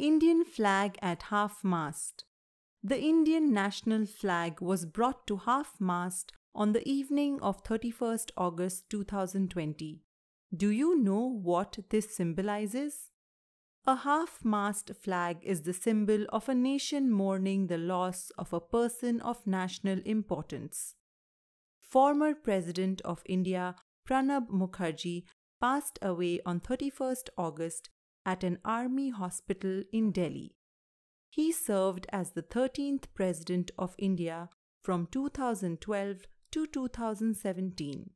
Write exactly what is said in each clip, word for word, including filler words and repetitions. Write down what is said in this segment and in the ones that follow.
Indian flag at half-mast. The Indian national flag was brought to half-mast on the evening of thirty-first August two thousand twenty. Do you know what this symbolizes? A half-mast flag is the symbol of a nation mourning the loss of a person of national importance. Former President of India Pranab Mukherjee passed away on thirty-first August at an army hospital in Delhi. He served as the thirteenth President of India from two thousand twelve to two thousand seventeen.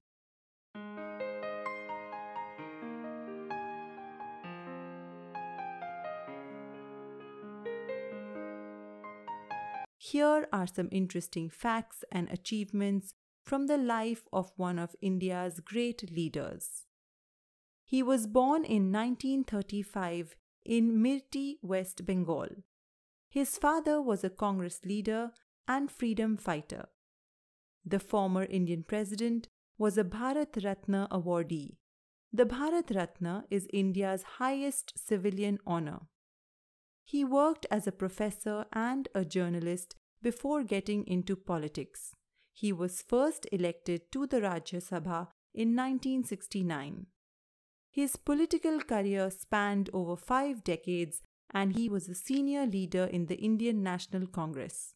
Here are some interesting facts and achievements from the life of one of India's great leaders. He was born in nineteen thirty-five in Mirati, West Bengal. His father was a Congress leader and freedom fighter. The former Indian president was a Bharat Ratna awardee. The Bharat Ratna is India's highest civilian honor. He worked as a professor and a journalist before getting into politics. He was first elected to the Rajya Sabha in nineteen sixty-nine. His political career spanned over five decades and he was a senior leader in the Indian National Congress.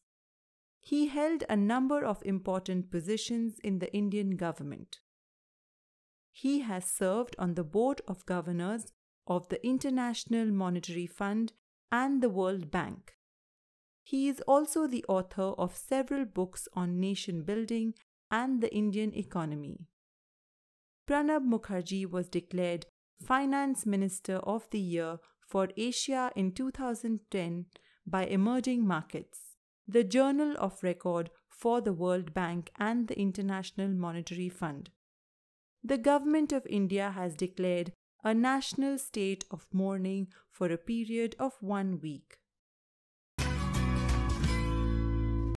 He held a number of important positions in the Indian government. He has served on the Board of Governors of the International Monetary Fund and the World Bank. He is also the author of several books on nation building and the Indian economy. Pranab Mukherjee was declared Finance Minister of the Year for Asia in two thousand ten by Emerging Markets, the journal of record for the World Bank and the International Monetary Fund. The Government of India has declared a national state of mourning for a period of one week.